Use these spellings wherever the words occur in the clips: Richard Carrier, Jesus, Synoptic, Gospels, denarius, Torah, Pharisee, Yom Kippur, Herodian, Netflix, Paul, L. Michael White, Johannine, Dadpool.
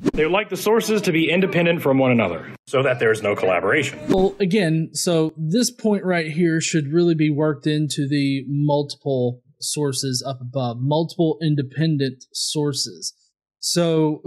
They would like the sources to be independent from one another so that there is no collaboration. Well, again, so this point right here should really be worked into the multiple sources up above, multiple independent sources. So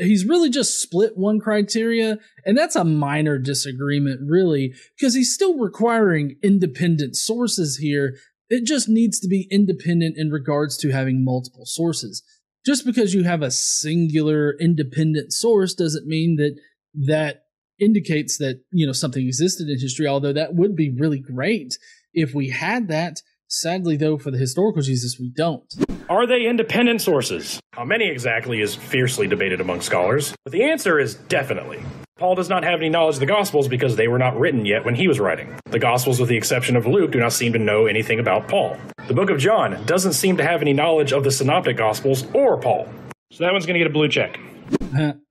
he's really just split one criteria, and that's a minor disagreement, really, because he's still requiring independent sources here. It just needs to be independent in regards to having multiple sources. Just because you have a singular independent source doesn't mean that that indicates that, you know, something existed in history, although that would be really great if we had that. Sadly, though, for the historical Jesus, we don't. Are they independent sources? How many exactly is fiercely debated among scholars, but the answer is definitely. Paul does not have any knowledge of the Gospels because they were not written yet when he was writing. The Gospels, with the exception of Luke, do not seem to know anything about Paul. The book of John doesn't seem to have any knowledge of the Synoptic Gospels or Paul. So that one's going to get a blue check.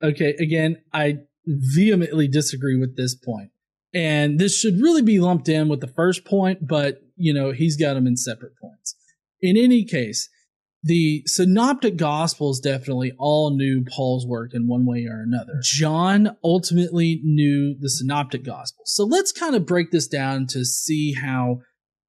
Okay, again, I vehemently disagree with this point. And this should really be lumped in with the first point, but, you know, he's got them in separate points. In any case, the Synoptic Gospels definitely all knew Paul's work in one way or another. John ultimately knew the Synoptic Gospels. So let's kind of break this down to see how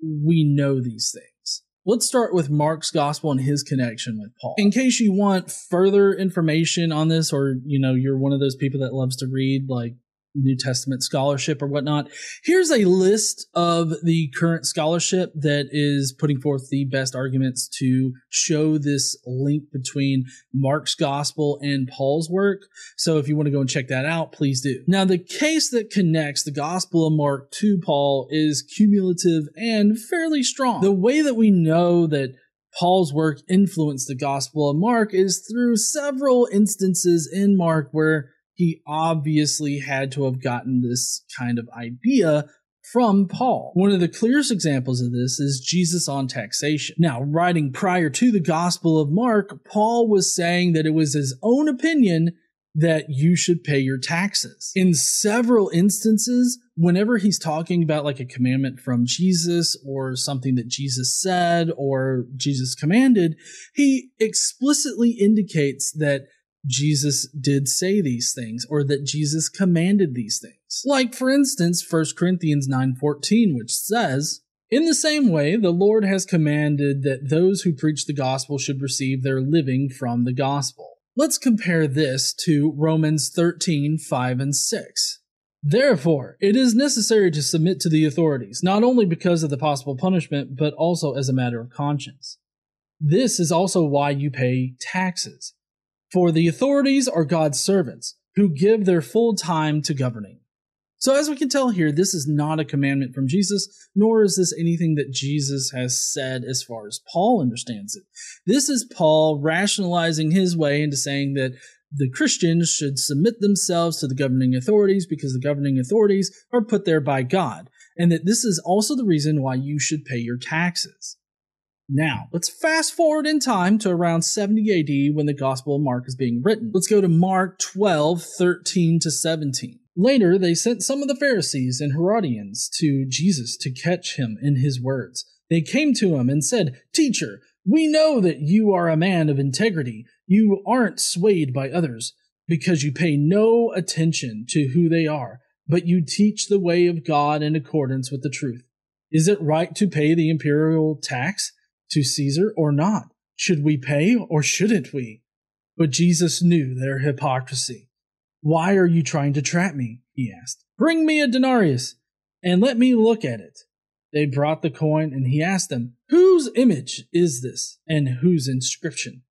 we know these things. Let's start with Mark's Gospel and his connection with Paul. In case you want further information on this, or, you know, you're one of those people that loves to read, like, New Testament scholarship or whatnot, here's a list of the current scholarship that is putting forth the best arguments to show this link between Mark's gospel and Paul's work. So if you want to go and check that out, please do. Now, the case that connects the Gospel of Mark to Paul is cumulative and fairly strong. The way that we know that Paul's work influenced the Gospel of Mark is through several instances in Mark where he obviously had to have gotten this kind of idea from Paul. One of the clearest examples of this is Jesus on Taxation. Now, writing prior to the Gospel of Mark, Paul was saying that it was his own opinion that you should pay your taxes. In several instances, whenever he's talking about like a commandment from Jesus or something that Jesus said or Jesus commanded, he explicitly indicates that Jesus did say these things, or that Jesus commanded these things. Like, for instance, 1 Corinthians 9:14, which says, "In the same way, the Lord has commanded that those who preach the gospel should receive their living from the gospel." Let's compare this to Romans 13:5 and 6. "Therefore, it is necessary to submit to the authorities, not only because of the possible punishment, but also as a matter of conscience. This is also why you pay taxes. For the authorities are God's servants, who give their full time to governing." So as we can tell here, this is not a commandment from Jesus, nor is this anything that Jesus has said as far as Paul understands it. This is Paul rationalizing his way into saying that the Christians should submit themselves to the governing authorities because the governing authorities are put there by God, and that this is also the reason why you should pay your taxes. Now, let's fast forward in time to around 70 AD when the Gospel of Mark is being written. Let's go to Mark 12:13 to 17. "Later, they sent some of the Pharisees and Herodians to Jesus to catch him in his words. They came to him and said, 'Teacher, we know that you are a man of integrity. You aren't swayed by others because you pay no attention to who they are, but you teach the way of God in accordance with the truth. Is it right to pay the imperial tax to Caesar or not? Should we pay or shouldn't we?' But Jesus knew their hypocrisy. 'Why are you trying to trap me?' he asked. 'Bring me a denarius and let me look at it.' They brought the coin, and he asked them, 'Whose image is this and whose inscription?'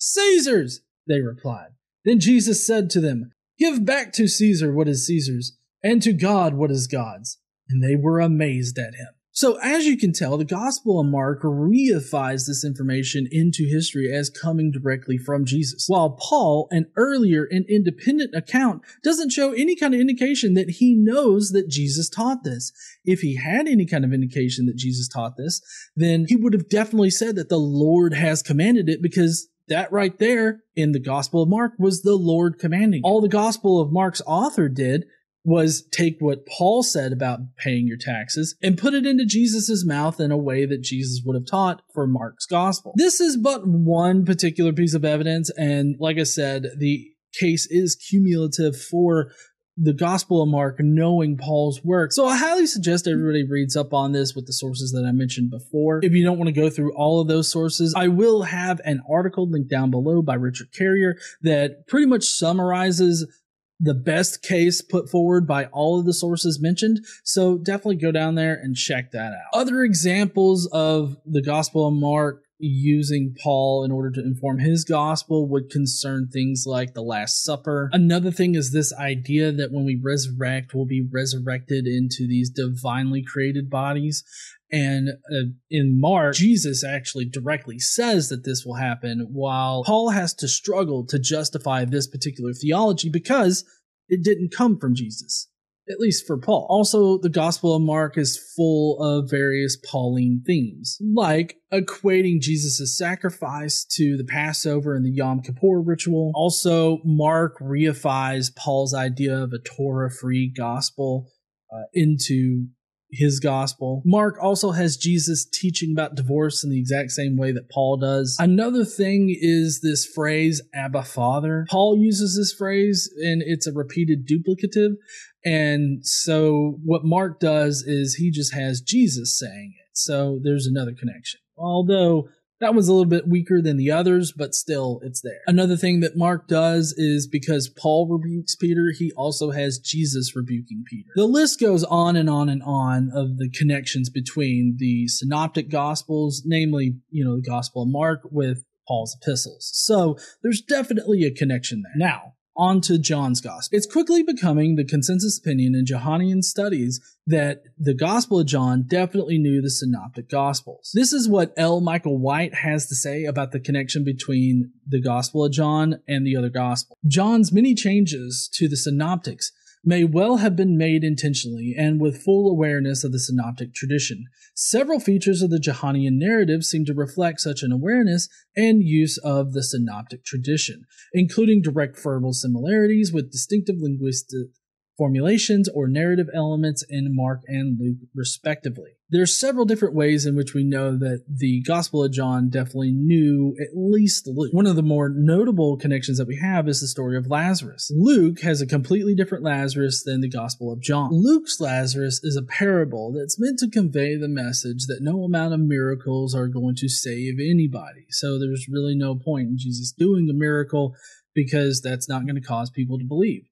'Caesar's,' they replied. Then Jesus said to them, 'Give back to Caesar what is Caesar's, and to God what is God's.' And they were amazed at him." So as you can tell, the Gospel of Mark reifies this information into history as coming directly from Jesus, while Paul, an earlier and independent account, doesn't show any kind of indication that he knows that Jesus taught this. If he had any kind of indication that Jesus taught this, then he would have definitely said that the Lord has commanded it, because that right there in the Gospel of Mark was the Lord commanding. All the Gospel of Mark's author did was take what Paul said about paying your taxes and put it into Jesus' mouth in a way that Jesus would have taught for Mark's gospel. This is but one particular piece of evidence, and like I said, the case is cumulative for the Gospel of Mark, knowing Paul's work. So I highly suggest everybody reads up on this with the sources that I mentioned before. If you don't want to go through all of those sources, I will have an article linked down below by Richard Carrier that pretty much summarizes the best case put forward by all of the sources mentioned. So definitely go down there and check that out. Other examples of the Gospel of Mark using Paul in order to inform his gospel would concern things like the Last Supper. Another thing is this idea that when we resurrect, we'll be resurrected into these divinely created bodies. And in Mark, Jesus actually directly says that this will happen, while Paul has to struggle to justify this particular theology because it didn't come from Jesus, at least for Paul. Also, the Gospel of Mark is full of various Pauline themes, like equating Jesus' sacrifice to the Passover and the Yom Kippur ritual. Also, Mark reifies Paul's idea of a Torah-free gospel into his gospel. Mark also has Jesus teaching about divorce in the exact same way that Paul does. Another thing is this phrase, Abba Father. Paul uses this phrase, and it's a repeated duplicative. And so what Mark does is he just has Jesus saying it. So there's another connection. Although that was a little bit weaker than the others, but still, it's there. Another thing that Mark does is because Paul rebukes Peter, he also has Jesus rebuking Peter. The list goes on and on and on of the connections between the synoptic gospels, namely, the Gospel of Mark with Paul's epistles. So there's definitely a connection there. Now, on to John's gospel. It's quickly becoming the consensus opinion in Johannine studies that the Gospel of John definitely knew the synoptic gospels. This is what L. Michael White has to say about the connection between the Gospel of John and the other gospel. John's many changes to the synoptics may well have been made intentionally and with full awareness of the synoptic tradition. Several features of the Johannine narrative seem to reflect such an awareness and use of the synoptic tradition, including direct verbal similarities with distinctive linguistic formulations or narrative elements in Mark and Luke, respectively. There's several different ways in which we know that the Gospel of John definitely knew at least Luke. One of the more notable connections that we have is the story of Lazarus. Luke has a completely different Lazarus than the Gospel of John. Luke's Lazarus is a parable that's meant to convey the message that no amount of miracles are going to save anybody. So there's really no point in Jesus doing a miracle because that's not going to cause people to believe.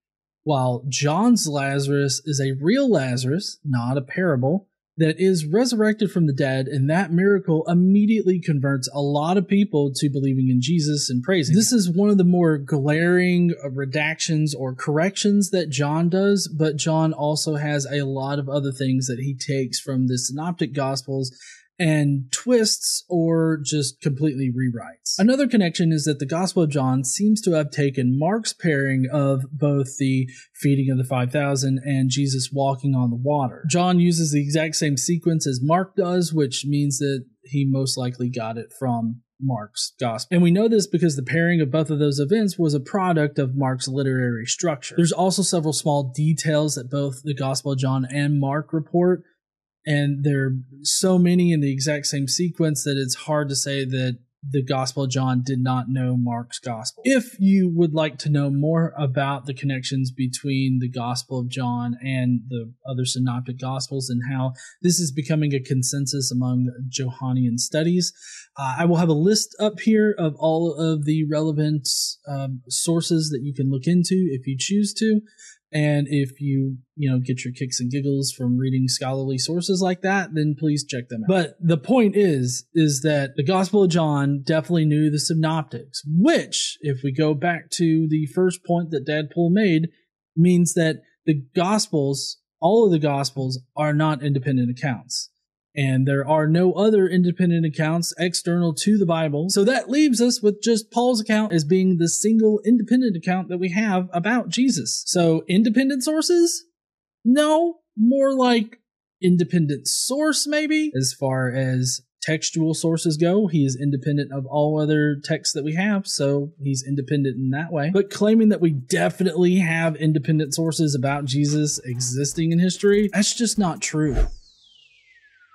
While John's Lazarus is a real Lazarus, not a parable, that is resurrected from the dead, and that miracle immediately converts a lot of people to believing in Jesus and praising. This is one of the more glaring redactions or corrections that John does, but John also has a lot of other things that he takes from the synoptic gospels and twists or just completely rewrites. Another connection is that the Gospel of John seems to have taken Mark's pairing of both the feeding of the 5,000 and Jesus walking on the water. John uses the exact same sequence as Mark does, which means that he most likely got it from Mark's gospel. And we know this because the pairing of both of those events was a product of Mark's literary structure. There's also several small details that both the Gospel of John and Mark report, and there are so many in the exact same sequence that it's hard to say that the Gospel of John did not know Mark's gospel. If you would like to know more about the connections between the Gospel of John and the other synoptic gospels and how this is becoming a consensus among Johannine studies, I will have a list up here of all of the relevant sources that you can look into if you choose to. And if you get your kicks and giggles from reading scholarly sources like that, then please check them out. But the point is that the Gospel of John definitely knew the synoptics, which, if we go back to the first point that Dadpool made, means that the Gospels, all of the Gospels, are not independent accounts. And there are no other independent accounts external to the Bible. So that leaves us with just Paul's account as being the single independent account that we have about Jesus. So independent sources? No, more like independent source maybe. As far as textual sources go, he is independent of all other texts that we have, so he's independent in that way. But claiming that we definitely have independent sources about Jesus existing in history, that's just not true.